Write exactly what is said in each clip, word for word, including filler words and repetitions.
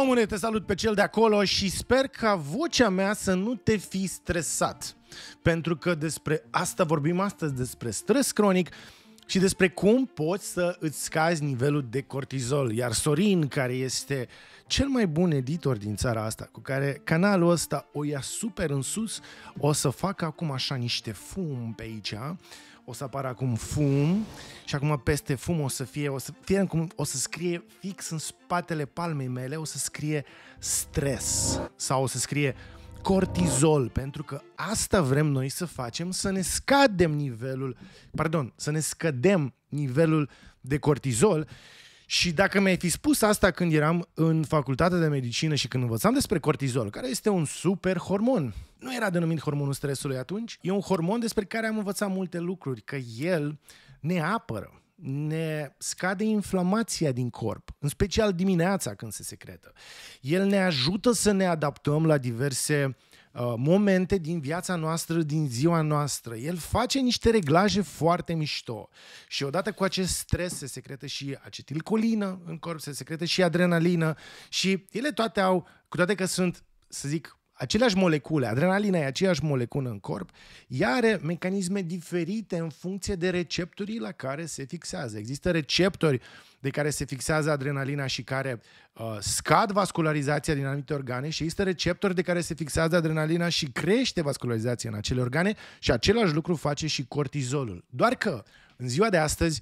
Omule, te salut pe cel de acolo și sper ca vocea mea să nu te fi stresat. Pentru că despre asta vorbim astăzi, despre stres cronic și despre cum poți să îți scazi nivelul de cortizol. Iar Sorin, care este cel mai bun editor din țara asta, cu care canalul ăsta o ia super în sus, o să facă acum așa niște fum pe aici. O să apară acum fum și acum peste fum o să fie, o să, fie cum, o să scrie fix în spatele palmei mele, o să scrie stres sau o să scrie cortizol, pentru că asta vrem noi să facem, să ne scadem nivelul, pardon, să ne scădem nivelul de cortizol. Și dacă mi-ai fi spus asta când eram în facultatea de medicină și când învățam despre cortizol, care este un super hormon, nu era denumit hormonul stresului atunci, e un hormon despre care am învățat multe lucruri, că el ne apără, ne scade inflamația din corp, în special dimineața când se secretă. El ne ajută să ne adaptăm la diverse uh, momente din viața noastră, din ziua noastră. El face niște reglaje foarte mișto. Și odată cu acest stres se secretă și acetilcolină în corp, se secretă și adrenalină și ele toate au, cu toate că sunt, să zic, aceleași molecule, adrenalina e aceeași moleculă în corp, ea are mecanisme diferite în funcție de receptorii la care se fixează. Există receptori de care se fixează adrenalina și care uh, scad vascularizația din anumite organe și există receptori de care se fixează adrenalina și crește vascularizația în acele organe și același lucru face și cortizolul. Doar că în ziua de astăzi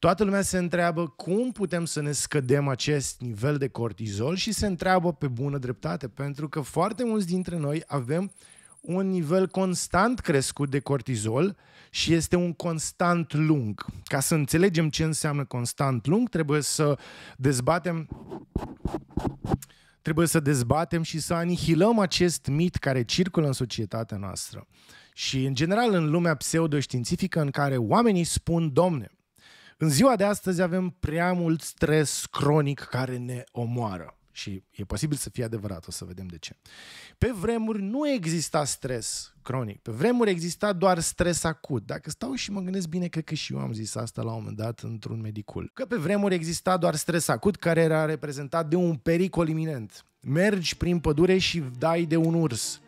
toată lumea se întreabă cum putem să ne scădem acest nivel de cortizol și se întreabă pe bună dreptate, pentru că foarte mulți dintre noi avem un nivel constant crescut de cortizol și este un constant lung. Ca să înțelegem ce înseamnă constant lung, trebuie să dezbatem... Trebuie să dezbatem și să anihilăm acest mit care circulă în societatea noastră și, în general, în lumea pseudoștiințifică în care oamenii spun, domne, în ziua de astăzi avem prea mult stres cronic care ne omoară. Și e posibil să fie adevărat, o să vedem de ce. Pe vremuri nu exista stres cronic, pe vremuri exista doar stres acut. Dacă stau și mă gândesc bine, cred că și eu am zis asta la un moment dat într-un medicul. Că pe vremuri exista doar stres acut care era reprezentat de un pericol iminent. Mergi prin pădure și dai de un urs.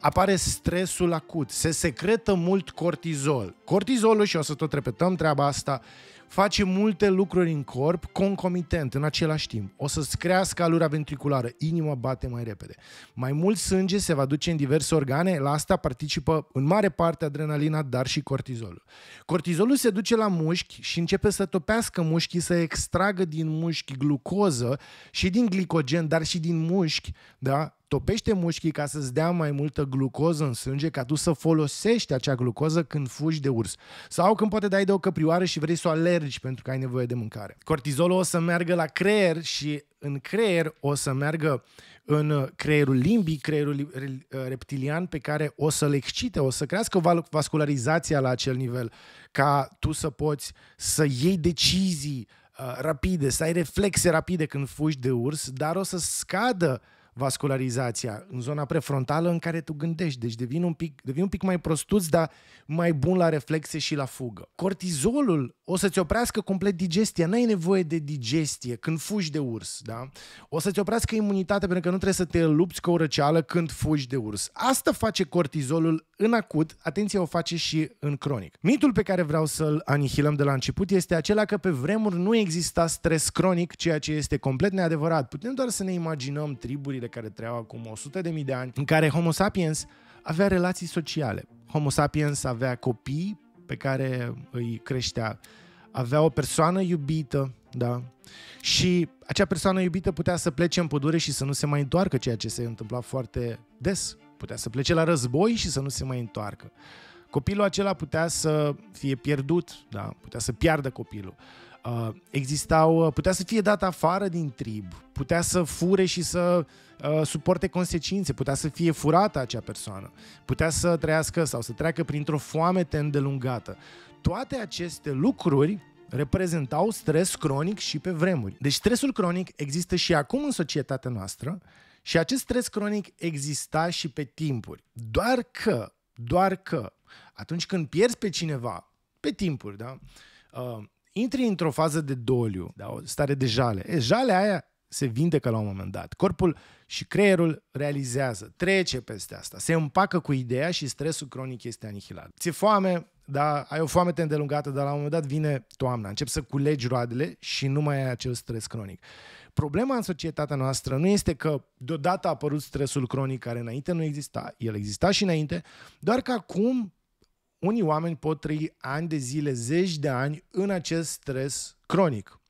Apare stresul acut, se secretă mult cortizol. Cortizolul, și o să tot repetăm treaba asta, face multe lucruri în corp concomitent, în același timp. O să-ți crească alura ventriculară, inima bate mai repede. Mai mult sânge se va duce în diverse organe, la asta participă în mare parte adrenalina, dar și cortizolul. Cortizolul se duce la mușchi și începe să topească mușchii, să extragă din mușchi glucoză și din glicogen, dar și din mușchi, da? Topește mușchii ca să-ți dea mai multă glucoză în sânge, ca tu să folosești acea glucoză când fugi de urs. Sau când poate dai de o căprioară și vrei să o alergi pentru că ai nevoie de mâncare. Cortizolul o să meargă la creier și în creier o să meargă în creierul limbic, creierul reptilian, pe care o să-l excite, o să crească vascularizația la acel nivel, ca tu să poți să iei decizii uh, rapide, să ai reflexe rapide când fugi de urs, dar o să scadă vascularizația în zona prefrontală în care tu gândești, deci devii un pic, devii un pic mai prostuț, dar mai bun la reflexe și la fugă. Cortizolul o să-ți oprească complet digestia, n-ai nevoie de digestie când fugi de urs, da? O să-ți oprească imunitatea pentru că nu trebuie să te lupți cu o răceală când fugi de urs. Asta face cortizolul în acut, atenție, o face și în cronic. Mitul pe care vreau să-l anihilăm de la început este acela că pe vremuri nu exista stres cronic, ceea ce este complet neadevărat. Putem doar să ne imaginăm triburile care trăiau acum o sută de mii de ani, în care Homo sapiens avea relații sociale. Homo sapiens avea copii pe care îi creștea, avea o persoană iubită, da? Și acea persoană iubită putea să plece în pădure și să nu se mai întoarcă, ceea ce se întâmpla foarte des. Putea să plece la război și să nu se mai întoarcă. Copilul acela putea să fie pierdut, da? Putea să piardă copilul. Uh, existau, putea să fie dat afară din trib, putea să fure și să uh, suporte consecințe, putea să fie furată acea persoană, putea să trăiască sau să treacă printr-o foamete îndelungată. Toate aceste lucruri reprezentau stres cronic și pe vremuri. Deci stresul cronic există și acum în societatea noastră și acest stres cronic exista și pe timpuri. Doar că, doar că, atunci când pierzi pe cineva, pe timpuri, da? Uh, Intri într-o fază de doliu, da, o stare de jale. E, jalea aia se vindecă la un moment dat. Corpul și creierul realizează, trece peste asta, se împacă cu ideea și stresul cronic este anihilat. Ți-e foame, dar ai o foame îndelungată, dar la un moment dat vine toamna, începi să culegi roadele și nu mai ai acel stres cronic. Problema în societatea noastră nu este că deodată a apărut stresul cronic care înainte nu exista, el exista și înainte, doar că acum unii oameni pot trăi ani de zile, zeci de ani în acest stres cronic.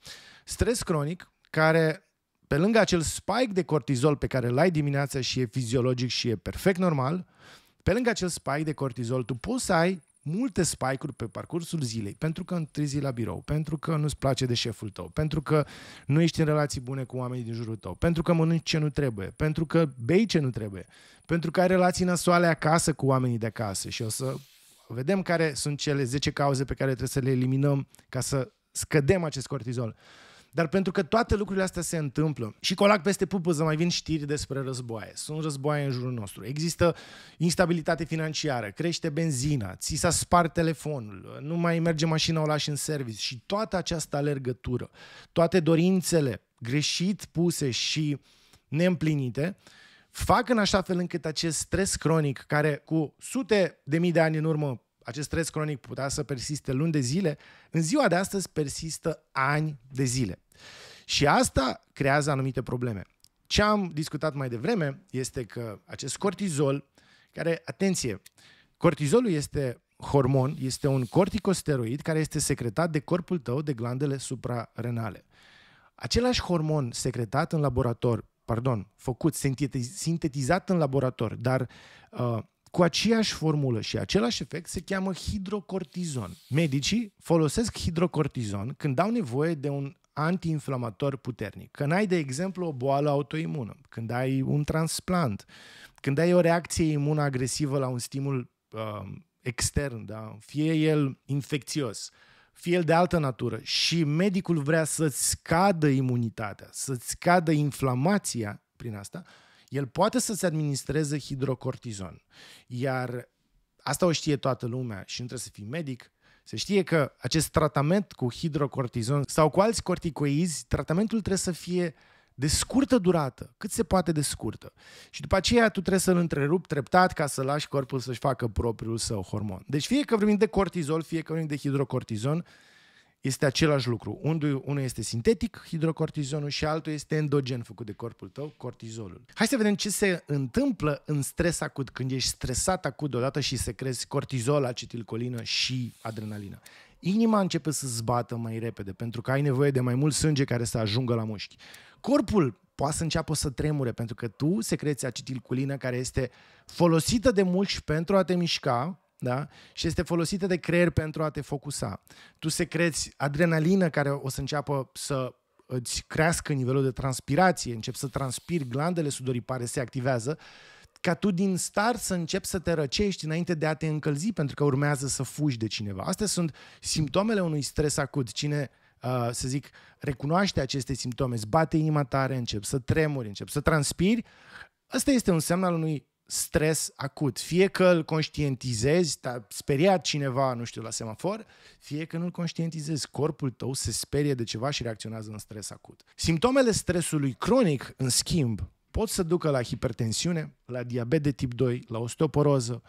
Stres cronic care, pe lângă acel spike de cortizol pe care l-ai dimineața și e fiziologic și e perfect normal, pe lângă acel spike de cortizol tu poți să ai multe spike-uri pe parcursul zilei, pentru că întârzii la birou, pentru că nu-ți place de șeful tău, pentru că nu ești în relații bune cu oamenii din jurul tău, pentru că mănânci ce nu trebuie, pentru că bei ce nu trebuie, pentru că ai relații nasoale acasă cu oamenii de acasă. Și o să vedem care sunt cele zece cauze pe care trebuie să le eliminăm ca să scădem acest cortizol. Dar pentru că toate lucrurile astea se întâmplă și colac peste pupăză mai vin știri despre războaie. Sunt războaie în jurul nostru. Există instabilitate financiară, crește benzina, ți s-a spart telefonul, nu mai merge mașina, o lași în service. Și toată această alergătură, toate dorințele greșit puse și neîmplinite, fac în așa fel încât acest stres cronic, care cu sute de mii de ani în urmă, acest stres cronic putea să persiste luni de zile, în ziua de astăzi persistă ani de zile. Și asta creează anumite probleme. Ce am discutat mai devreme este că acest cortizol, care, atenție, cortizolul este hormon, este un corticosteroid care este secretat de corpul tău de glandele suprarenale. Același hormon secretat în laborator, pardon, făcut, sintetizat în laborator, dar uh, cu aceeași formulă și același efect, se cheamă hidrocortizon. Medicii folosesc hidrocortizon când dau nevoie de un antiinflamator puternic. Când ai, de exemplu, o boală autoimună, când ai un transplant, când ai o reacție imună agresivă la un stimul uh, extern, da? Fie el infecțios, fie el de altă natură, și medicul vrea să-ți scadă imunitatea, să-ți scadă inflamația prin asta, el poate să-ți administreze hidrocortizon. Iar asta o știe toată lumea și nu trebuie să fii medic. Se știe că acest tratament cu hidrocortizon sau cu alți corticoizi, tratamentul trebuie să fie de scurtă durată, cât se poate de scurtă. Și după aceea tu trebuie să-l întrerupi treptat ca să lași corpul să-și facă propriul său hormon. Deci fie că vorbim de cortizol, fie că vorbim de hidrocortizon, este același lucru. Unul este sintetic, hidrocortizonul, și altul este endogen, făcut de corpul tău, cortizolul. Hai să vedem ce se întâmplă în stres acut, când ești stresat acut deodată și secrezi cortizol, acetilcolină și adrenalina. Inima începe să zbată mai repede, pentru că ai nevoie de mai mult sânge care să ajungă la mușchi. Corpul poate să înceapă să tremure, pentru că tu secreți acetilcolină, care este folosită de mulți pentru a te mișca, da? Și este folosită de creier pentru a te focusa. Tu secreți adrenalină, care o să înceapă să îți crească nivelul de transpirație, începi să transpiri, glandele sudoripare se activează, ca tu din start să începi să te răcești înainte de a te încălzi, pentru că urmează să fugi de cineva. Astea sunt simptomele unui stres acut. Cine, să zic, recunoaște aceste simptome, îți bate inima tare, începi să tremuri, începi să transpiri, asta este un semn al unui stres acut. Fie că îl conștientizezi, te-a speriat cineva, nu știu, la semafor, fie că nu-l conștientizezi. Corpul tău se sperie de ceva și reacționează în stres acut. Simptomele stresului cronic, în schimb, pot să ducă la hipertensiune, la diabet de tip doi, la osteoporoză,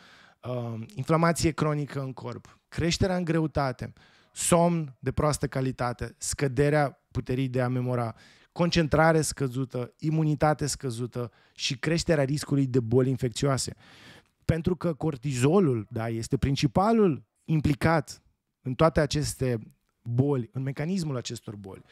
uh, inflamație cronică în corp, creșterea în greutate, somn de proastă calitate, scăderea puterii de a memora, concentrare scăzută, imunitate scăzută și creșterea riscului de boli infecțioase. Pentru că cortizolul, da, este principalul implicat în toate aceste boli, în mecanismul acestor boli.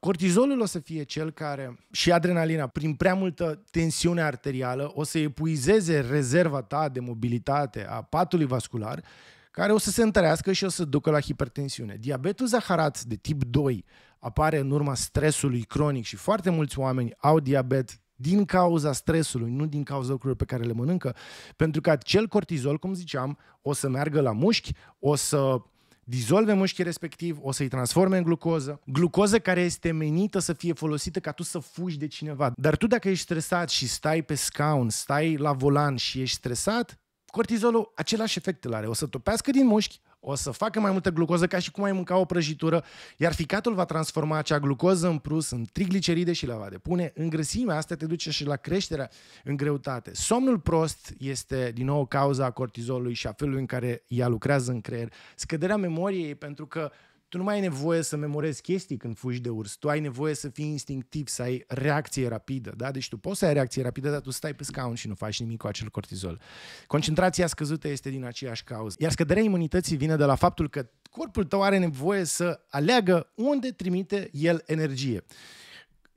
Cortizolul o să fie cel care, și adrenalina, prin prea multă tensiune arterială, o să epuizeze rezerva ta de mobilitate a patului vascular, care o să se întărească și o să ducă la hipertensiune. Diabetul zaharat de tip doi apare în urma stresului cronic și foarte mulți oameni au diabet din cauza stresului, nu din cauza lucrurilor pe care le mănâncă, pentru că acel cortizol, cum ziceam, o să meargă la mușchi, o să dizolve mușchii respectiv, o să-i transforme în glucoză. Glucoză care este menită să fie folosită ca tu să fugi de cineva. Dar tu dacă ești stresat și stai pe scaun, stai la volan și ești stresat, cortizolul același efect îl are. O să topească din mușchi, o să facă mai multă glucoză, ca și cum ai mânca o prăjitură, iar ficatul va transforma acea glucoză în plus în trigliceride și la va depune în grăsime. Asta te duce și la creșterea în greutate. Somnul prost este din nou cauza cortizolului și a felului în care ea lucrează în creier. Scăderea memoriei, pentru că tu nu mai ai nevoie să memorezi chestii când fugi de urs. Tu ai nevoie să fii instinctiv, să ai reacție rapidă. Da? Deci tu poți să ai reacție rapidă, dar tu stai pe scaun și nu faci nimic cu acel cortizol. Concentrația scăzută este din aceeași cauză. Iar scăderea imunității vine de la faptul că corpul tău are nevoie să aleagă unde trimite el energie.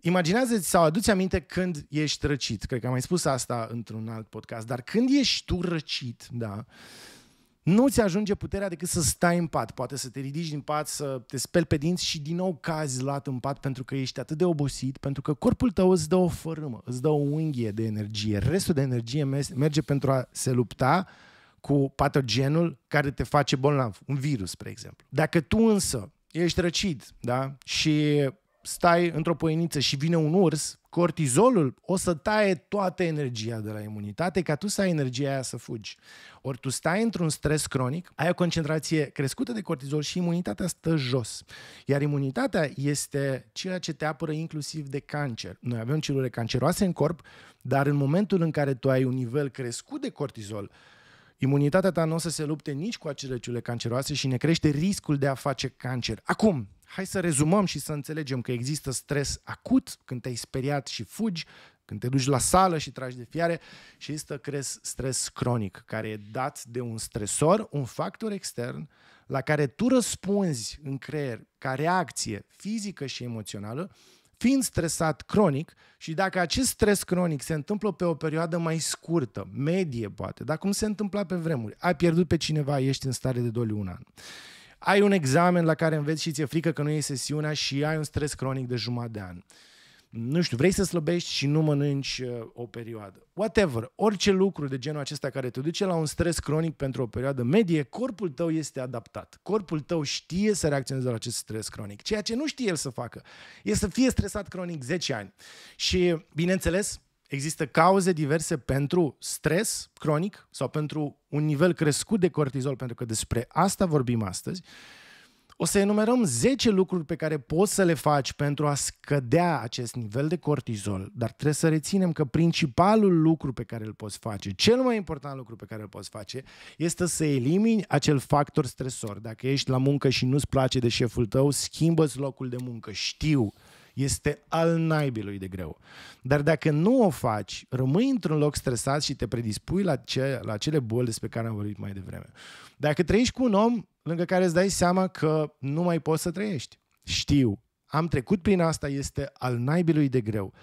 Imaginează-ți sau adu-ți aminte când ești răcit. Cred că am mai spus asta într-un alt podcast. Dar când ești tu răcit, da... nu ți ajunge puterea decât să stai în pat, poate să te ridici din pat, să te speli pe dinți și din nou cazi lat în pat pentru că ești atât de obosit, pentru că corpul tău îți dă o fărâmă, îți dă o unghie de energie. Restul de energie merge pentru a se lupta cu patogenul care te face bolnav, un virus, spre exemplu. Dacă tu însă ești răcit, da? Și stai într-o poieniță și vine un urs, cortizolul o să taie toată energia de la imunitate ca tu să ai energia aia să fugi. Ori tu stai într-un stres cronic, ai o concentrație crescută de cortizol și imunitatea stă jos. Iar imunitatea este ceea ce te apără inclusiv de cancer. Noi avem celule canceroase în corp, dar în momentul în care tu ai un nivel crescut de cortizol, imunitatea ta nu o să se lupte nici cu acele celule canceroase și ne crește riscul de a face cancer. Acum, hai să rezumăm și să înțelegem că există stres acut, când te-ai speriat și fugi, când te duci la sală și tragi de fiare, și este stres cronic, care e dat de un stresor, un factor extern, la care tu răspunzi în creier ca reacție fizică și emoțională, fiind stresat cronic. Și dacă acest stres cronic se întâmplă pe o perioadă mai scurtă, medie poate, dar cum se întâmpla pe vremuri, ai pierdut pe cineva, ești în stare de doliu un an. Ai un examen la care înveți și ți-e frică că nu iei sesiunea și ai un stres cronic de jumătate de an. Nu știu, vrei să slăbești și nu mănânci o perioadă. Whatever, orice lucru de genul acesta care te duce la un stres cronic pentru o perioadă medie, corpul tău este adaptat. Corpul tău știe să reacționeze la acest stres cronic. Ceea ce nu știe el să facă e să fie stresat cronic zece ani. Și, bineînțeles, există cauze diverse pentru stres cronic sau pentru un nivel crescut de cortizol, pentru că despre asta vorbim astăzi. O să enumerăm zece lucruri pe care poți să le faci pentru a scădea acest nivel de cortizol, dar trebuie să reținem că principalul lucru pe care îl poți face, cel mai important lucru pe care îl poți face, este să elimini acel factor stresor. Dacă ești la muncă și nu-ți place de șeful tău, schimbă-ți locul de muncă. Știu, este al naibilui de greu. Dar dacă nu o faci, rămâi într-un loc stresat și te predispui la, ce, la acele boli despre care am vorbit mai devreme. Dacă trăiești cu un om lângă care îți dai seama că nu mai poți să trăiești. Știu, am trecut prin asta, este al naibilui de greu.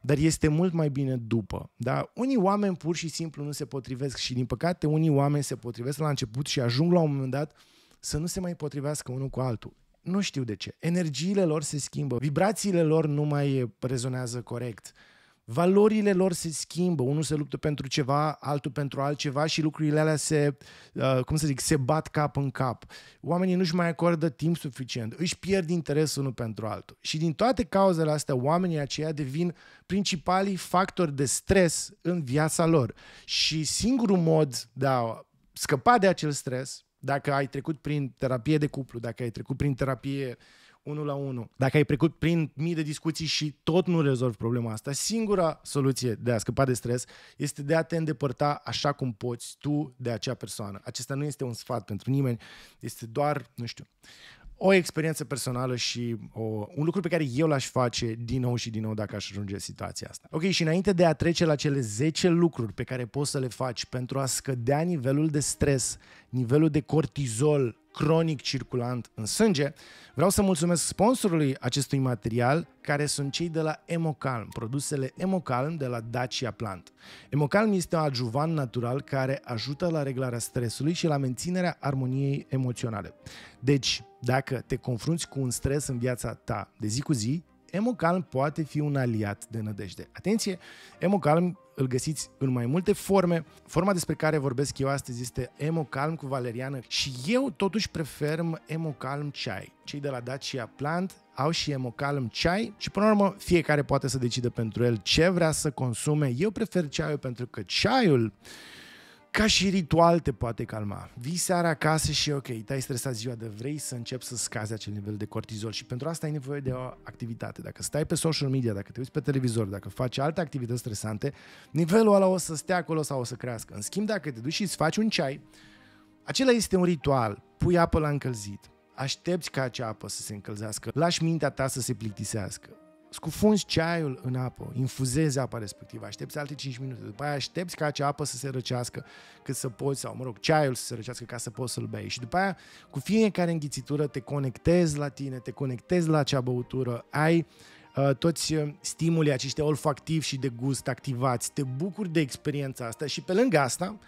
Dar este mult mai bine după. Da? Unii oameni pur și simplu nu se potrivesc și, din păcate, unii oameni se potrivesc la început și ajung la un moment dat să nu se mai potrivească unul cu altul. Nu știu de ce. Energiile lor se schimbă, vibrațiile lor nu mai rezonează corect, valorile lor se schimbă, unul se luptă pentru ceva, altul pentru altceva și lucrurile alea se, cum să zic, se bat cap în cap. Oamenii nu-și mai acordă timp suficient, își pierd interesul unul pentru altul. Și din toate cauzele astea, oamenii aceia devin principalii factori de stres în viața lor. Și singurul mod de a scăpa de acel stres, dacă ai trecut prin terapie de cuplu, dacă ai trecut prin terapie unul la unul, dacă ai trecut prin mii de discuții și tot nu rezolvi problema asta, singura soluție de a scăpa de stres este de a te îndepărta așa cum poți tu de acea persoană. Acesta nu este un sfat pentru nimeni, este doar, nu știu, o experiență personală și o, un lucru pe care eu l-aș face din nou și din nou dacă aș ajunge situația asta. Ok, și înainte de a trece la cele zece lucruri pe care poți să le faci pentru a scădea nivelul de stres, nivelul de cortizol cronic circulant în sânge, vreau să mulțumesc sponsorului acestui material, care sunt cei de la Emocalm, produsele Emocalm de la Dacia Plant. Emocalm este un adjuvant natural care ajută la reglarea stresului și la menținerea armoniei emoționale. Deci, dacă te confrunți cu un stres în viața ta de zi cu zi, Emocalm poate fi un aliat de nădejde. Atenție, Emocalm îl găsiți în mai multe forme. Forma despre care vorbesc eu astăzi este Emocalm cu valeriană și eu totuși prefer Emocalm ceai. Cei de la Dacia Plant au și Emocalm ceai și, până la urmă, fiecare poate să decide pentru el ce vrea să consume. Eu prefer ceaiul pentru că ceaiul Ca și ritual te poate calma. Vii seara acasă și ok, te-ai stresat ziua de vrei să începi să scazi acel nivel de cortizol și pentru asta ai nevoie de o activitate. Dacă stai pe social media, dacă te uiți pe televizor, dacă faci alte activități stresante, nivelul ăla o să stea acolo sau o să crească. În schimb, dacă te duci și îți faci un ceai, acela este un ritual. Pui apă la încălzit, aștepți ca acea apă să se încălzească, lași mintea ta să se plictisească. Scufunzi ceaiul în apă, infuzezi apa respectivă, aștepți alte cinci minute, după aia aștepți ca acea apă să se răcească cât să poți, sau mă rog, ceaiul să se răcească ca să poți să-l bei și după aia cu fiecare înghițitură te conectezi la tine, te conectezi la acea băutură, ai uh, toți stimulii aceștia olfactiv și de gust activați, te bucuri de experiența asta și pe lângă asta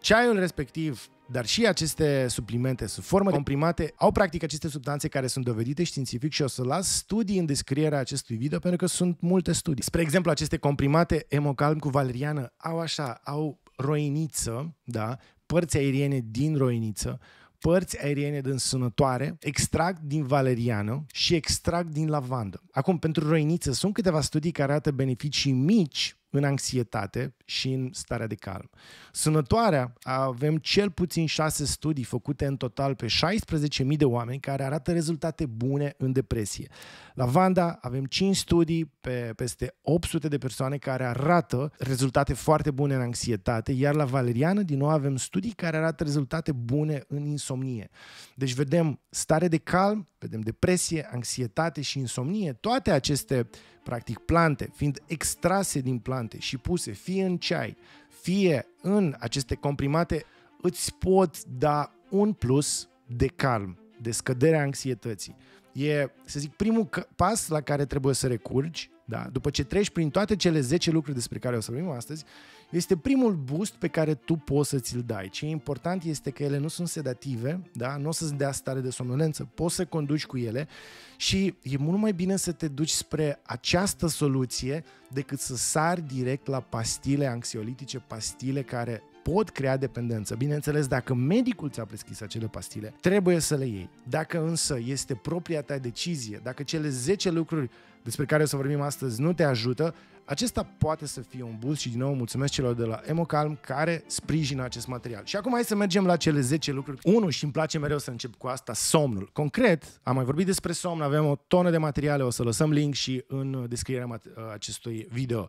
ceaiul respectiv, dar și aceste suplimente sub formă comprimate au practic aceste substanțe care sunt dovedite științific și o să las studii în descrierea acestui video pentru că sunt multe studii. Spre exemplu, aceste comprimate Emocalm cu valeriană au așa, au roiniță, da, părți aeriene din roiniță, părți aeriene din sunătoare, extract din valeriană și extract din lavandă. Acum, pentru roiniță sunt câteva studii care arată beneficii mici în anxietate și în starea de calm. Sunătoarea, avem cel puțin șase studii făcute în total pe șaisprezece mii de oameni care arată rezultate bune în depresie. Lavanda, avem cinci studii pe peste opt sute de persoane care arată rezultate foarte bune în anxietate, iar la valeriană, din nou, avem studii care arată rezultate bune în insomnie. Deci vedem stare de calm, vedem depresie, anxietate și insomnie, toate aceste practic plante, fiind extrase din plante și puse fie în ceai, fie în aceste comprimate, îți pot da un plus de calm, de scăderea anxietății. E, să zic, primul pas la care trebuie să recurgi, da? După ce treci prin toate cele zece lucruri despre care o să vorbim astăzi, este primul boost pe care tu poți să ți-l dai. Ce e important este că ele nu sunt sedative, da? Nu o să-ți dea stare de somnolență, poți să conduci cu ele și e mult mai bine să te duci spre această soluție decât să sari direct la pastile anxiolitice, pastile care pot crea dependență. Bineînțeles, dacă medicul ți-a prescris acele pastile, trebuie să le iei. Dacă însă este propria ta decizie, dacă cele zece lucruri despre care o să vorbim astăzi nu te ajută, acesta poate să fie un boost și din nou mulțumesc celor de la Emocalm care sprijină acest material. Și acum hai să mergem la cele zece lucruri. unu. Și îmi place mereu să încep cu asta, somnul. Concret, am mai vorbit despre somn, avem o tonă de materiale, o să lăsăm link și în descrierea acestui video.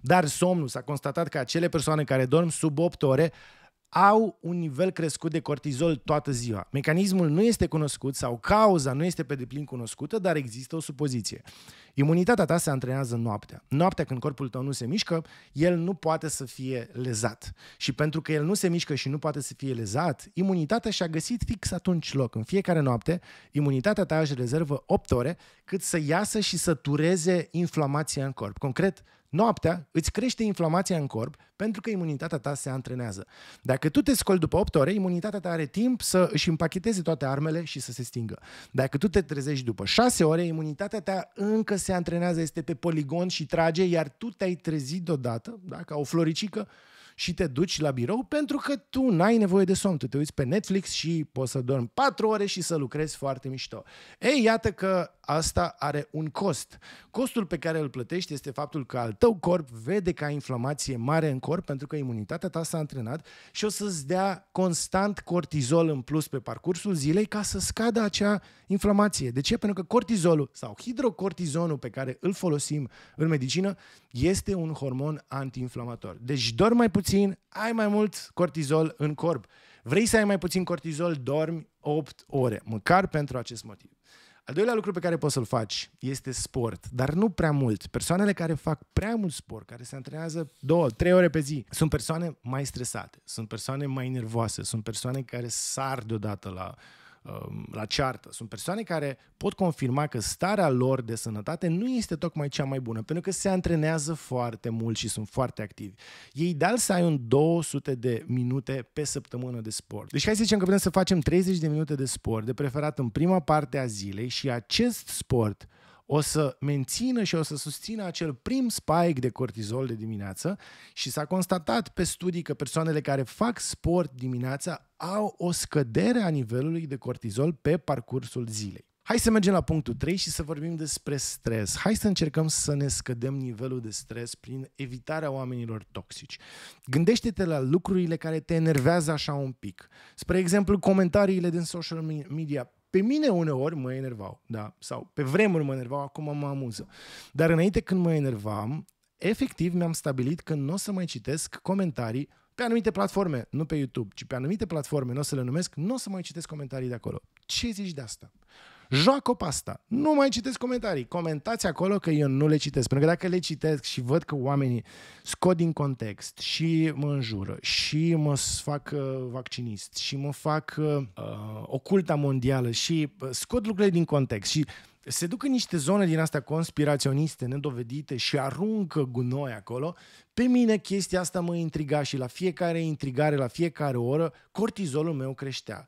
Dar somnul, s-a constatat că acele persoane care dorm sub opt ore au un nivel crescut de cortizol toată ziua. Mecanismul nu este cunoscut sau cauza nu este pe deplin cunoscută, dar există o supoziție. Imunitatea ta se antrenează noaptea. Noaptea, când corpul tău nu se mișcă, el nu poate să fie lezat. Și pentru că el nu se mișcă și nu poate să fie lezat, imunitatea și-a găsit fix atunci loc. În fiecare noapte, imunitatea ta își rezervă opt ore cât să iasă și să tureze inflamația în corp. Concret, noaptea îți crește inflamația în corp pentru că imunitatea ta se antrenează. Dacă tu te scoli după opt ore, imunitatea ta are timp să își împacheteze toate armele și să se stingă. Dacă tu te trezești după șase ore, imunitatea ta încă se antrenează, este pe poligon și trage, iar tu te-ai trezit deodată, da, ca o floricică, și te duci la birou pentru că tu n-ai nevoie de somn. Tu te uiți pe Netflix și poți să dormi patru ore și să lucrezi foarte mișto. Ei, iată că asta are un cost. Costul pe care îl plătești este faptul că al tău corp vede că ai inflamație mare în corp pentru că imunitatea ta s-a antrenat și o să-ți dea constant cortizol în plus pe parcursul zilei ca să scadă acea inflamație. De ce? Pentru că cortizolul sau hidrocortizonul pe care îl folosim în medicină este un hormon antiinflamator. Deci dormi mai puțin Puțin, ai mai mult cortizol în corp. Vrei să ai mai puțin cortizol, dormi opt ore, măcar pentru acest motiv. Al doilea lucru pe care poți să-l faci este sport, dar nu prea mult. Persoanele care fac prea mult sport, care se antrenează două, trei ore pe zi, sunt persoane mai stresate, sunt persoane mai nervoase, sunt persoane care sar deodată la... la ceartă. Sunt persoane care pot confirma că starea lor de sănătate nu este tocmai cea mai bună, pentru că se antrenează foarte mult și sunt foarte activi. E ideal să ai un două sute de minute pe săptămână de sport. Deci hai să zicem că putem să facem treizeci de minute de sport, de preferat în prima parte a zilei, și acest sport o să mențină și o să susțină acel prim spike de cortizol de dimineață și s-a constatat pe studii că persoanele care fac sport dimineața au o scădere a nivelului de cortizol pe parcursul zilei. Hai să mergem la punctul trei și să vorbim despre stres. Hai să încercăm să ne scădem nivelul de stres prin evitarea oamenilor toxici. Gândește-te la lucrurile care te enervează așa un pic. Spre exemplu, comentariile din social media. Pe mine uneori mă enervau, da, sau pe vremuri mă enervau, acum mă amuză. Dar înainte, când mă enervam, efectiv mi-am stabilit că nu o să mai citesc comentarii pe anumite platforme, nu pe YouTube, ci pe anumite platforme, nu o să le numesc, nu o să mai citesc comentarii de acolo. Ce zici de asta? Joacă pe asta. Nu mai citesc comentarii. Comentați acolo că eu nu le citesc. Pentru că dacă le citesc și văd că oamenii scot din context și mă înjură și mă fac vaccinist și mă fac uh, oculta mondială și scot lucrurile din context și se duc în niște zone din astea conspiraționiste, nedovedite și aruncă gunoi acolo, pe mine chestia asta mă intriga și la fiecare intrigare, la fiecare oră, cortizolul meu creștea.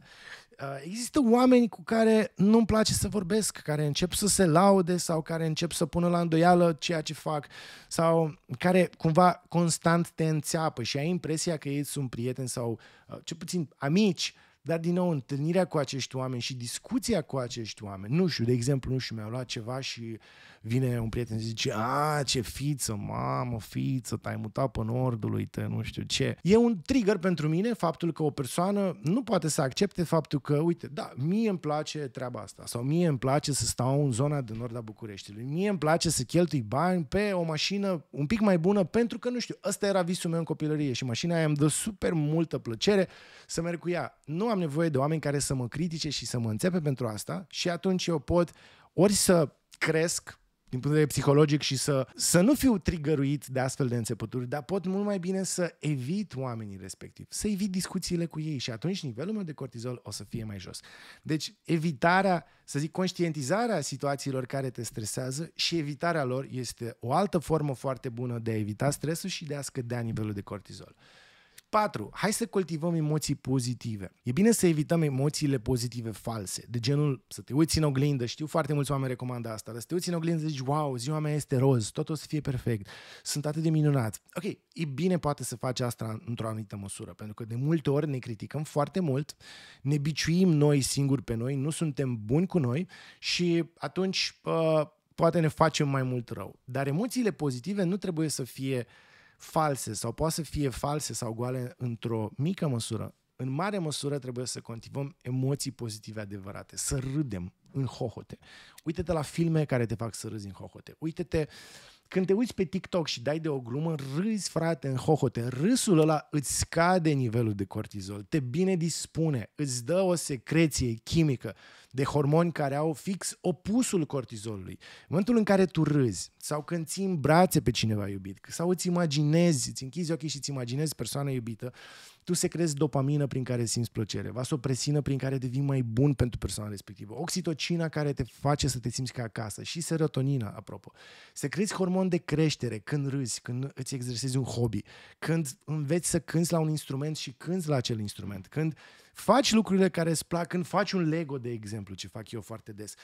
Există oameni cu care nu-mi place să vorbesc, care încep să se laude sau care încep să pună la îndoială ceea ce fac sau care cumva constant te înțeapă și ai impresia că ei sunt prieteni sau cel puțin amici, dar din nou întâlnirea cu acești oameni și discuția cu acești oameni, nu știu, de exemplu, nu știu, mi-au luat ceva și vine un prieten și zice, a, ce fiță, mamă, fiță, te-ai mutat pe nordului, te nu știu ce. E un trigger pentru mine faptul că o persoană nu poate să accepte faptul că, uite, da, mie îmi place treaba asta sau mie îmi place să stau în zona de nord a Bucureștiului, mie îmi place să cheltui bani pe o mașină un pic mai bună pentru că, nu știu, ăsta era visul meu în copilărie și mașina aia îmi dă super multă plăcere să merg cu ea. Nu am nevoie de oameni care să mă critice și să mă înțepe pentru asta și atunci eu pot ori să cresc din punct de vedere psihologic și să, să nu fiu trigăruit de astfel de înțepături, dar pot mult mai bine să evit oamenii respectiv, să evit discuțiile cu ei și atunci nivelul meu de cortizol o să fie mai jos. Deci evitarea, să zic, conștientizarea situațiilor care te stresează și evitarea lor este o altă formă foarte bună de a evita stresul și de a scădea nivelul de cortizol. patru. Hai să cultivăm emoții pozitive. E bine să evităm emoțiile pozitive false, de genul să te uiți în oglindă, știu foarte mulți oameni recomandă asta, dar să te uiți în oglindă și zici, wow, ziua mea este roz, tot o să fie perfect, sunt atât de minunat. Ok, e bine poate să faci asta într-o anumită măsură, pentru că de multe ori ne criticăm foarte mult, ne biciuim noi singuri pe noi, nu suntem buni cu noi și atunci uh, poate ne facem mai mult rău. Dar emoțiile pozitive nu trebuie să fie false sau poate să fie false sau goale într-o mică măsură. În mare măsură trebuie să cultivăm emoții pozitive adevărate, să râdem în hohote. Uite-te la filme care te fac să râzi în hohote. Uite-te, când te uiți pe TikTok și dai de o glumă, râzi, frate, în hohote. Râsul ăla îți scade nivelul de cortizol, te bine dispune, îți dă o secreție chimică de hormoni care au fix opusul cortizolului. În momentul în care tu râzi sau când ții în brațe pe cineva iubit sau îți imaginezi, îți închizi ochii și îți imaginezi persoana iubită, tu secrezi dopamină prin care simți plăcere, vasopresină prin care devii mai bun pentru persoana respectivă, oxitocina care te face să te simți ca acasă și serotonina, apropo. Secrezi hormon de creștere când râzi, când îți exersezi un hobby, când înveți să cânți la un instrument și cânți la acel instrument, când faci lucrurile care îți plac, când faci un Lego, de exemplu, ce fac eu foarte des.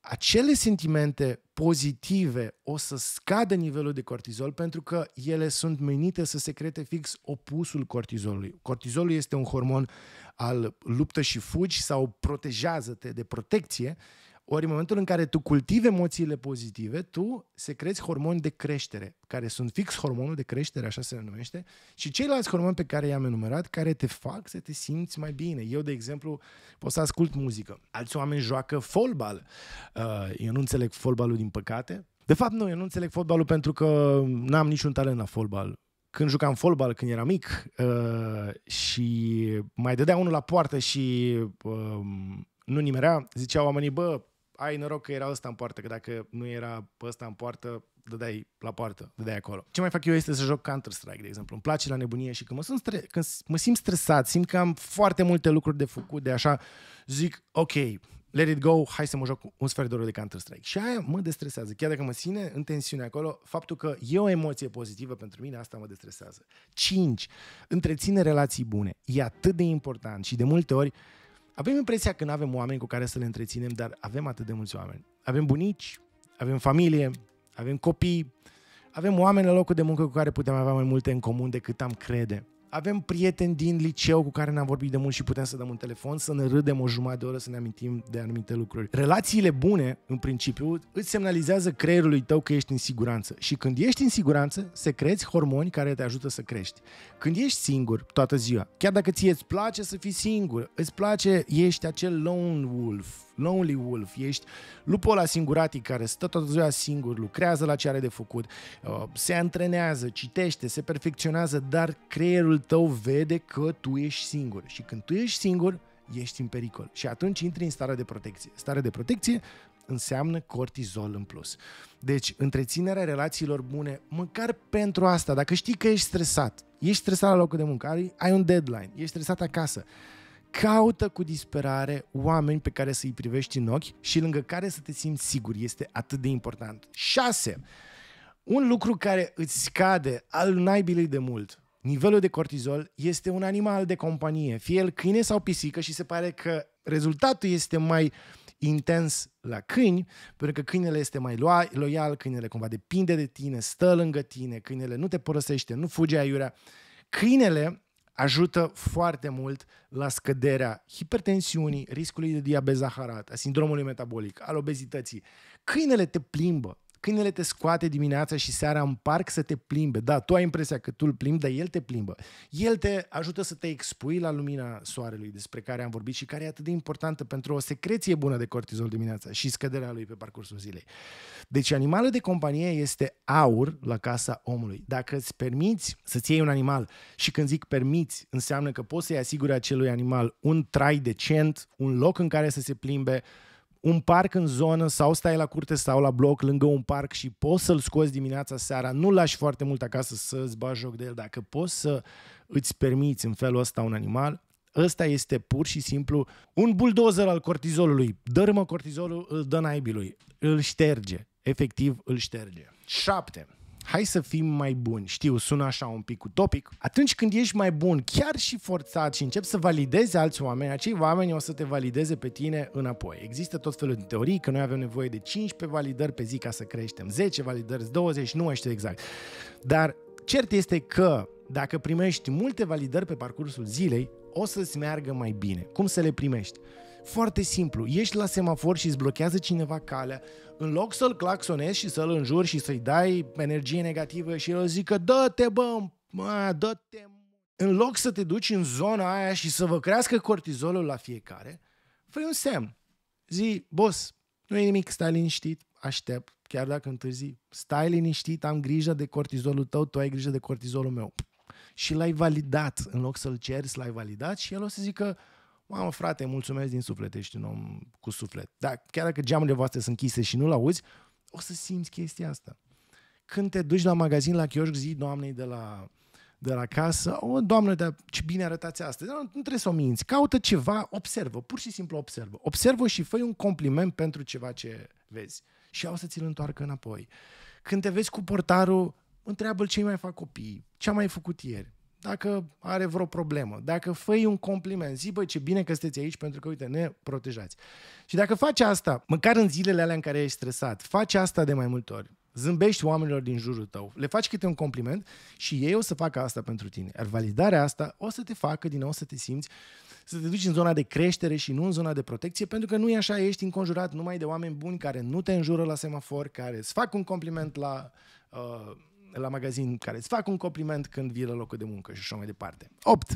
Acele sentimente pozitive o să scadă nivelul de cortizol pentru că ele sunt menite să secrete fix opusul cortizolului. Cortizolul este un hormon al luptă și fugi sau protejează-te, de protecție. Ori în momentul în care tu cultivi emoțiile pozitive, tu secrezi hormoni de creștere, care sunt fix hormonul de creștere, așa se numește, și ceilalți hormoni pe care i-am enumerat, care te fac să te simți mai bine. Eu, de exemplu, pot să ascult muzică. Alți oameni joacă fotbal. Eu nu înțeleg fotbalul, din păcate. De fapt, nu, eu nu înțeleg fotbalul pentru că n-am niciun talent la fotbal. Când jucam fotbal, când eram mic, și mai dădea unul la poartă și nu nimerea, ziceau oamenii, bă, ai noroc că era ăsta în poartă, că dacă nu era ăsta în poartă, dădeai la poartă, dădeai acolo. Ce mai fac eu este să joc Counter-Strike, de exemplu. Îmi place la nebunie și când mă, sunt stre când mă simt stresat, simt că am foarte multe lucruri de făcut, de așa, zic, ok, let it go, hai să mă joc un sfert de oră de Counter-Strike. Și aia mă destresează. Chiar dacă mă ține în tensiune acolo, faptul că e o emoție pozitivă pentru mine, asta mă destresează. cinci. Întreține relații bune. E atât de important și de multe ori avem impresia că nu avem oameni cu care să le întreținem, dar avem atât de mulți oameni. Avem bunici, avem familie, avem copii, avem oameni la locul de muncă cu care putem avea mai multe în comun decât am crede. Avem prieteni din liceu cu care ne-am vorbit de mult și putem să dăm un telefon, să ne râdem o jumătate de oră, să ne amintim de anumite lucruri. Relațiile bune, în principiu, îți semnalizează creierului tău că ești în siguranță. Și când ești în siguranță, secrezi hormoni care te ajută să crești. Când ești singur toată ziua, chiar dacă ție îți place să fii singur, îți place, ești acel lone wolf, lonely wolf, ești lupul ăla singuratic care stă toată ziua singur, lucrează la ce are de făcut, se antrenează, citește, se perfecționează, dar creierul tău vede că tu ești singur. Și când tu ești singur, ești în pericol. Și atunci intri în starea de protecție. Starea de protecție înseamnă cortizol în plus. Deci, întreținerea relațiilor bune, măcar pentru asta, dacă știi că ești stresat, ești stresat la locul de muncă, ai un deadline, ești stresat acasă, caută cu disperare oameni pe care să-i privești în ochi și lângă care să te simți sigur. Este atât de important. șase. Un lucru care îți scade al naibilei de mult nivelul de cortizol este un animal de companie, fie el câine sau pisică, și se pare că rezultatul este mai intens la câini, pentru că câinele este mai loial, câinele cumva depinde de tine, stă lângă tine, câinele nu te părăsește, nu fuge aiurea. Câinele ajută foarte mult la scăderea hipertensiunii, riscului de diabet zaharat, a sindromului metabolic, al obezității. Câinele te plimbă. Câinele te scoate dimineața și seara în parc să te plimbe. Da, tu ai impresia că tu îl plimbi, dar el te plimbă. El te ajută să te expui la lumina soarelui, despre care am vorbit și care e atât de importantă pentru o secreție bună de cortizol dimineața și scăderea lui pe parcursul zilei. Deci animalul de companie este aur la casa omului. Dacă îți permiți să-ți iei un animal, și când zic permiți, înseamnă că poți să-i asiguri acelui animal un trai decent, un loc în care să se plimbe, un parc în zonă, sau stai la curte sau la bloc lângă un parc și poți să-l scoți dimineața, seara, nu lași foarte mult acasă să-ți bagi joc de el. Dacă poți să îți permiți în felul ăsta un animal, ăsta este pur și simplu un buldozer al cortizolului. Dărâmă cortizolul, îl dă naibilui, îl șterge, efectiv îl șterge. șapte. Hai să fim mai buni. Știu, sună așa un pic utopic. Atunci când ești mai bun, chiar și forțat, și începi să validezi alți oameni, acei oameni o să te valideze pe tine înapoi. Există tot felul de teorii că noi avem nevoie de cincisprezece validări pe zi ca să creștem, zece validări, douăzeci, nu știu exact. Dar cert este că dacă primești multe validări pe parcursul zilei, o să-ți meargă mai bine. Cum să le primești? Foarte simplu, ești la semafor și îți blochează cineva calea, în loc să-l claxonezi și să-l înjuri și să-i dai energie negativă și el zică dă-te bă, dă-te, în loc să te duci în zona aia și să vă crească cortizolul la fiecare, fă un semn, zi, boss, nu e nimic, stai liniștit, aștept, chiar dacă întârzi, stai liniștit, am grijă de cortizolul tău, tu ai grijă de cortizolul meu. Și l-ai validat, în loc să-l ceri, l-ai validat și el o să zică, mamă, frate, mulțumesc din suflet, ești un om cu suflet. Dar chiar dacă geamurile voastre sunt închise și nu-l auzi, o să simți chestia asta. Când te duci la magazin, la chioșc, zi doamnei de la, de la casă, o, doamnă, dar ce bine arătați astăzi. Nu, nu trebuie să o minți, caută ceva, observă, pur și simplu observă. Observă și fă un compliment pentru ceva ce vezi. Și o să ți-l întoarcă înapoi. Când te vezi cu portarul, întreabă-l ce mai fac copiii, ce am mai făcut ieri. Dacă are vreo problemă, dacă fă-i un compliment, zi, băi, ce bine că sunteți aici pentru că, uite, ne protejați. Și dacă faci asta, măcar în zilele alea în care ești stresat, faci asta de mai multe ori, zâmbești oamenilor din jurul tău, le faci câte un compliment și ei o să facă asta pentru tine. Iar validarea asta o să te facă din nou să te simți, să te duci în zona de creștere și nu în zona de protecție, pentru că nu e așa, ești înconjurat numai de oameni buni care nu te înjură la semafor, care îți fac un compliment la... Uh, la magazin, care îți fac un compliment când vii la locul de muncă și așa mai departe. opt.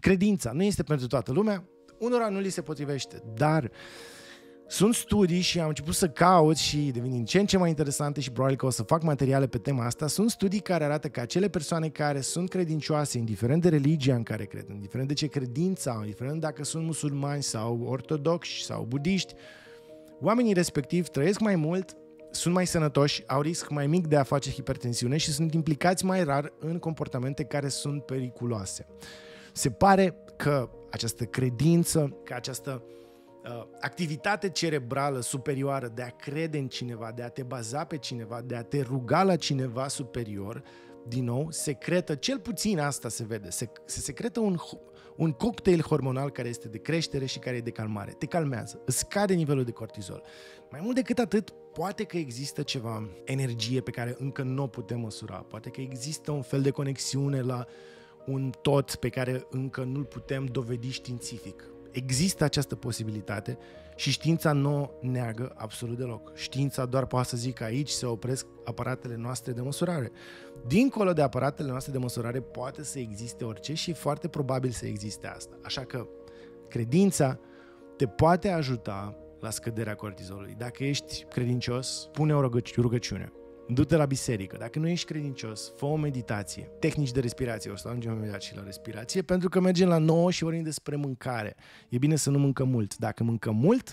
Credința nu este pentru toată lumea, unora nu li se potrivește, dar sunt studii și am început să caut și devin din ce în ce mai interesante și probabil că o să fac materiale pe tema asta. Sunt studii care arată că acele persoane care sunt credincioase, indiferent de religia în care cred, indiferent de ce credința, indiferent dacă sunt musulmani sau ortodoxi sau budiști, oamenii respectiv trăiesc mai mult, sunt mai sănătoși, au risc mai mic de a face hipertensiune și sunt implicați mai rar în comportamente care sunt periculoase. Se pare că această credință, că această uh, activitate cerebrală superioară de a crede în cineva, de a te baza pe cineva, de a te ruga la cineva superior, din nou, secretă, cel puțin asta se vede, se, se secretă un... un cocktail hormonal care este de creștere și care e de calmare. Te calmează, îți scade nivelul de cortizol. Mai mult decât atât, poate că există ceva energie pe care încă nu o putem măsura, poate că există un fel de conexiune la un tot pe care încă nu-l putem dovedi științific. Există această posibilitate și știința nu neagă absolut deloc. Știința doar poate să zică aici se opresc aparatele noastre de măsurare. Dincolo de aparatele noastre de măsurare poate să existe orice și e foarte probabil să existe asta. Așa că credința te poate ajuta la scăderea cortizolului. Dacă ești credincios, pune o rugăciune. Du-te la biserică. Dacă nu ești credincios, fă o meditație. Tehnici de respirație. O să ajungem imediat și la respirație, pentru că mergem la nouă și vorbim despre mâncare. E bine să nu mâncăm mult. Dacă mâncăm mult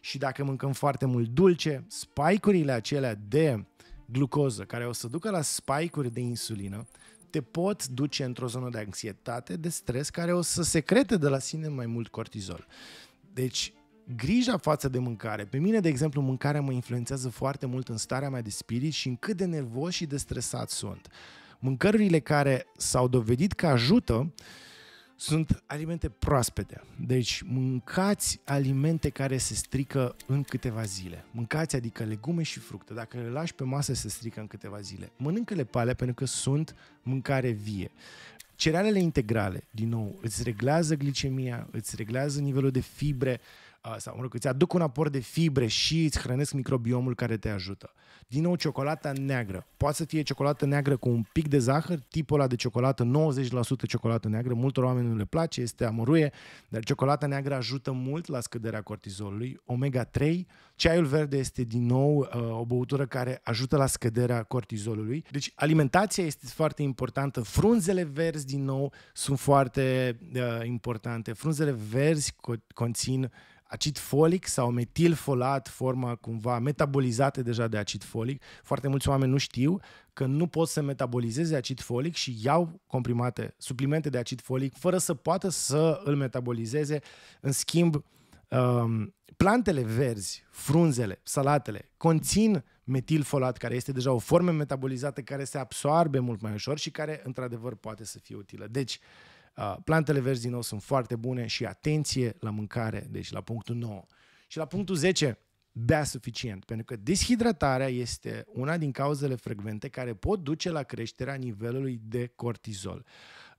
și dacă mâncăm foarte mult dulce, spike-urile acelea de glucoză, care o să ducă la spike-uri de insulină, te pot duce într-o zonă de anxietate, de stres, care o să secrete de la sine mai mult cortizol. Deci, grija față de mâncare. Pe mine, de exemplu, mâncarea mă influențează foarte mult în starea mea de spirit și în cât de nervos și de stresat sunt. Mâncărurile care s-au dovedit că ajută sunt alimente proaspete. Deci mâncați alimente care se strică în câteva zile. Mâncați, adică legume și fructe. Dacă le lași pe masă, se strică în câteva zile. Mănâncă-le pe alea pentru că sunt mâncare vie. Cerealele integrale, din nou, îți reglează glicemia, îți reglează nivelul de fibre, sau mă rog, îți aduc un aport de fibre și îți hrănesc microbiomul care te ajută. Din nou, ciocolata neagră. Poate să fie ciocolată neagră cu un pic de zahăr, tipul ăla de ciocolată, nouăzeci la sută ciocolată neagră, multor oameni nu le place, este amăruie, dar ciocolata neagră ajută mult la scăderea cortizolului. omega trei, ceaiul verde este din nou o băutură care ajută la scăderea cortizolului. Deci alimentația este foarte importantă, frunzele verzi din nou sunt foarte uh, importante. Frunzele verzi conțin acid folic sau metilfolat, forma cumva metabolizată deja de acid folic. Foarte mulți oameni nu știu că nu pot să metabolizeze acid folic și iau comprimate, suplimente de acid folic fără să poată să îl metabolizeze. În schimb, plantele verzi, frunzele, salatele, conțin metilfolat, care este deja o formă metabolizată care se absorbe mult mai ușor și care, într-adevăr, poate să fie utilă. Deci, Uh, plantele verzi din nou sunt foarte bune și atenție la mâncare, deci la punctul nouă. Și la punctul zece, bea suficient, pentru că deshidratarea este una din cauzele frecvente care pot duce la creșterea nivelului de cortizol.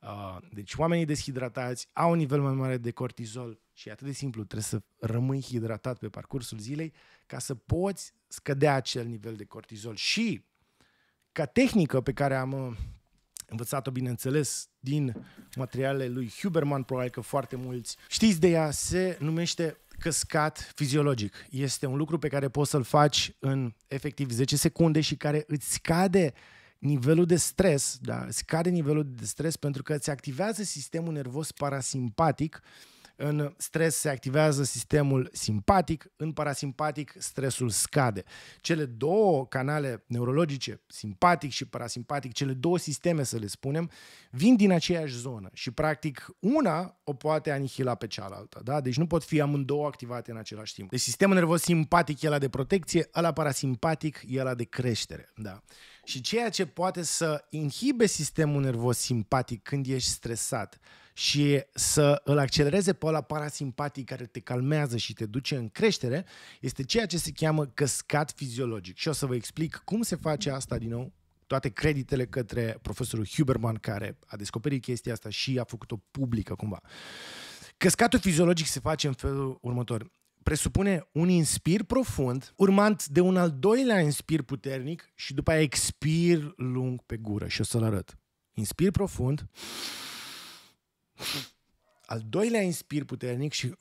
Uh, deci oamenii deshidratați au un nivel mai mare de cortizol și e atât de simplu, trebuie să rămâi hidratat pe parcursul zilei ca să poți scădea acel nivel de cortizol. Și ca tehnică pe care am... Uh, învățat-o, bineînțeles, din materialele lui Huberman, probabil că foarte mulți știți de ea, se numește Cascat fiziologic. Este un lucru pe care poți să-l faci în efectiv zece secunde și care îți scade nivelul de stres, da, scade nivelul de stres pentru că îți activează sistemul nervos parasimpatic. În stres se activează sistemul simpatic, în parasimpatic stresul scade. Cele două canale neurologice, simpatic și parasimpatic, cele două sisteme, să le spunem, vin din aceeași zonă și practic una o poate anihila pe cealaltă, da? Deci nu pot fi amândouă activate în același timp. Deci sistemul nervos simpatic e ăla de protecție, ăla parasimpatic e ăla de creștere, da? Și ceea ce poate să inhibe sistemul nervos simpatic când ești stresat și să îl accelereze pe ăla parasimpatic care te calmează și te duce în creștere, este ceea ce se cheamă cascat fiziologic. Și o să vă explic cum se face asta din nou. Toate creditele către profesorul Huberman, care a descoperit chestia asta și a făcut-o publică cumva. Cascatul fiziologic se face în felul următor. Presupune un inspir profund, urmat de un al doilea inspir puternic și după aia expir lung pe gură. Și o să-l arăt. Inspir profund, al doilea inspir puternic și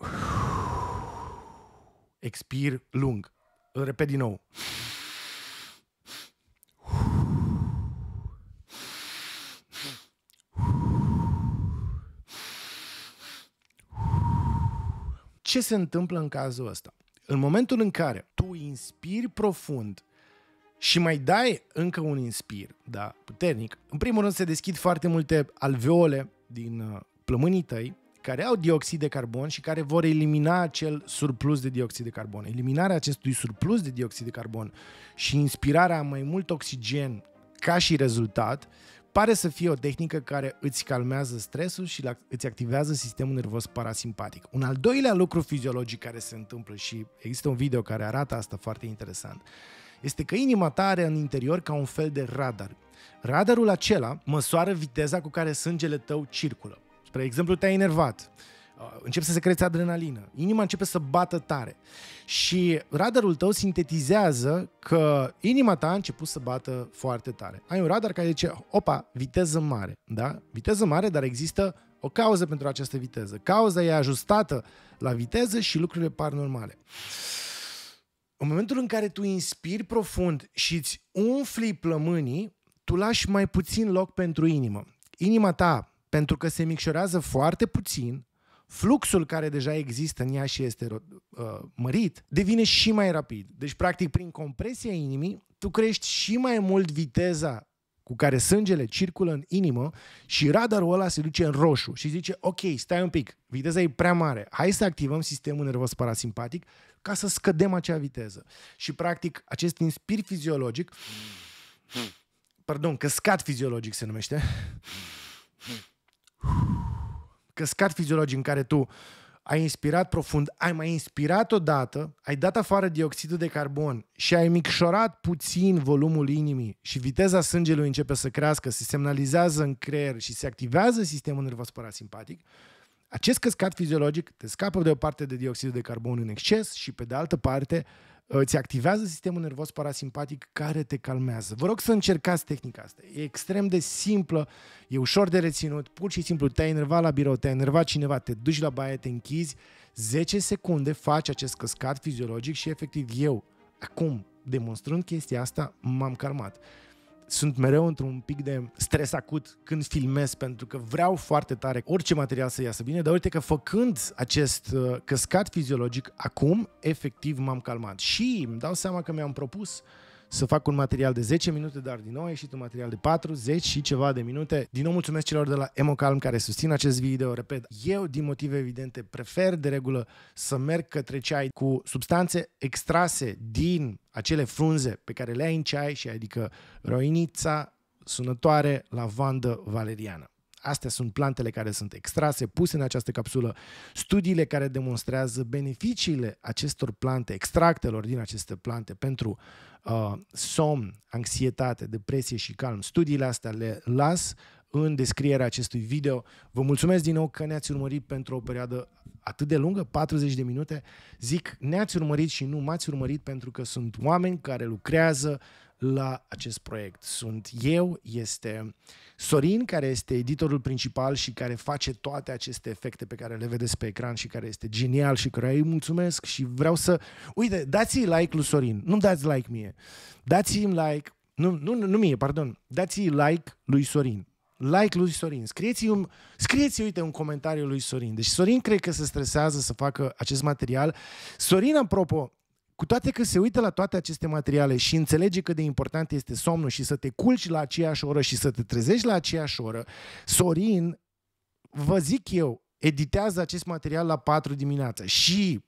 expir lung. Îl repet din nou. Ce se întâmplă în cazul ăsta? În momentul în care tu inspiri profund și mai dai încă un inspir, da, puternic, în primul rând se deschid foarte multe alveole din plămânii tăi care au dioxid de carbon și care vor elimina acel surplus de dioxid de carbon. Eliminarea acestui surplus de dioxid de carbon și inspirarea mai mult oxigen ca și rezultat pare să fie o tehnică care îți calmează stresul și îți activează sistemul nervos parasimpatic. Un al doilea lucru fiziologic care se întâmplă, și există un video care arată asta foarte interesant, este că inima ta are în interior ca un fel de radar. Radarul acela măsoară viteza cu care sângele tău circulă. Spre exemplu, te-ai enervat, începe să secreți adrenalină, inima începe să bată tare și radarul tău sintetizează că inima ta a început să bată foarte tare. Ai un radar care zice, opa, viteză mare, da? Viteză mare, dar există o cauză pentru această viteză. Cauza e ajustată la viteză și lucrurile par normale. În momentul în care tu inspiri profund și îți umfli plămânii, tu lași mai puțin loc pentru inimă. Inima ta, pentru că se micșorează foarte puțin, fluxul care deja există în ea și este uh, mărit, devine și mai rapid. Deci, practic, prin compresia inimii, tu crești și mai mult viteza cu care sângele circulă în inimă și radarul ăla se duce în roșu și zice, ok, stai un pic, viteza e prea mare, hai să activăm sistemul nervos parasimpatic ca să scădem acea viteză. Și, practic, acest inspir fiziologic, pardon, cascat fiziologic se numește, cascat fiziologic în care tu ai inspirat profund, ai mai inspirat odată, ai dat afară dioxidul de carbon și ai micșorat puțin volumul inimii și viteza sângelui începe să crească, se semnalizează în creier și se activează sistemul nervos parasimpatic, acest cascat fiziologic te scapă de o parte de dioxidul de carbon în exces și pe de altă parte îți activează sistemul nervos parasimpatic care te calmează. Vă rog să încercați tehnica asta. E extrem de simplă, e ușor de reținut, pur și simplu te-ai enervat la birou, te-ai enervat cineva, te duci la baie, te închizi, zece secunde faci acest cascat fiziologic și efectiv eu, acum, demonstrând chestia asta, m-am calmat. Sunt mereu într-un pic de stres acut când filmez pentru că vreau foarte tare orice material să iasă bine, dar uite că făcând acest cascat fiziologic acum, efectiv m-am calmat și îmi dau seama că mi-am propus să fac un material de zece minute, dar din nou a ieșit un material de patruzeci și ceva de minute. Din nou mulțumesc celor de la Emocalm care susțin acest video. Repet, eu din motive evidente prefer de regulă să merg către ceai cu substanțe extrase din acele frunze pe care le ai în ceai, și adică roinița, sunătoare, lavandă, valeriană. Astea sunt plantele care sunt extrase, puse în această capsulă. Studiile care demonstrează beneficiile acestor plante, extractelor din aceste plante pentru uh, somn, anxietate, depresie și calm. Studiile astea le las în descrierea acestui video. Vă mulțumesc din nou că ne-ați urmărit pentru o perioadă atât de lungă, patruzeci de minute. Zic, ne-ați urmărit și nu m-ați urmărit pentru că sunt oameni care lucrează la acest proiect. Sunt eu, este Sorin, care este editorul principal și care face toate aceste efecte pe care le vedeți pe ecran și care este genial și care îi mulțumesc și vreau să... Uite, dați-i like lui Sorin, nu-mi dați like mie. Dați-mi like... Nu, nu, nu mie, pardon. Dați-i like lui Sorin. Like lui Sorin. Scrieți-i, un... Scrieți uite, un comentariu lui Sorin. Deci Sorin cred că se stresează să facă acest material. Sorin, apropo, cu toate că se uită la toate aceste materiale și înțelege cât de important este somnul și să te culci la aceeași oră și să te trezești la aceeași oră, Sorin, vă zic eu, editează acest material la patru dimineața și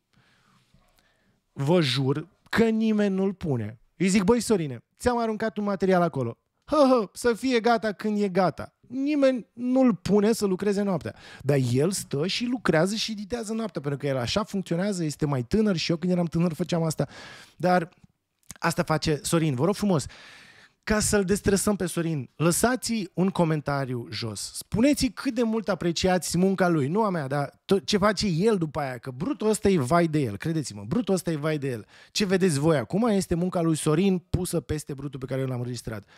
vă jur că nimeni nu-l pune. Îi zic, băi Sorine, ți-am aruncat un material acolo. Hă, hă, să fie gata când e gata. Nimeni nu-l pune să lucreze noaptea. Dar el stă și lucrează și editează noaptea, pentru că el așa funcționează, este mai tânăr și eu când eram tânăr făceam asta. Dar asta face Sorin. Vă rog frumos, ca să-l destresăm pe Sorin, lăsați un comentariu jos. Spuneți-i cât de mult apreciați munca lui, nu a mea, dar ce face el după aia, că brutul ăsta e vai de el, credeți-mă, brutul ăsta e vai de el. Ce vedeți voi acum este munca lui Sorin pusă peste brutul pe care eu l-am înregistrat.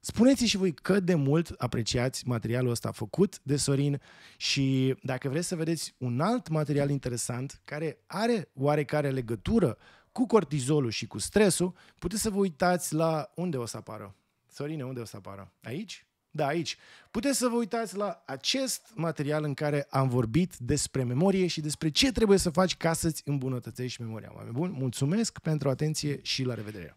Spuneți-i și voi cât de mult apreciați materialul ăsta făcut de Sorin și dacă vreți să vedeți un alt material interesant care are oarecare legătură cu cortizolul și cu stresul, puteți să vă uitați la... Unde o să apară? Sorine, unde o să apară? Aici? Da, aici. Puteți să vă uitați la acest material în care am vorbit despre memorie și despre ce trebuie să faci ca să-ți îmbunătățești memoria. Mai bun, mulțumesc pentru atenție și la revedere!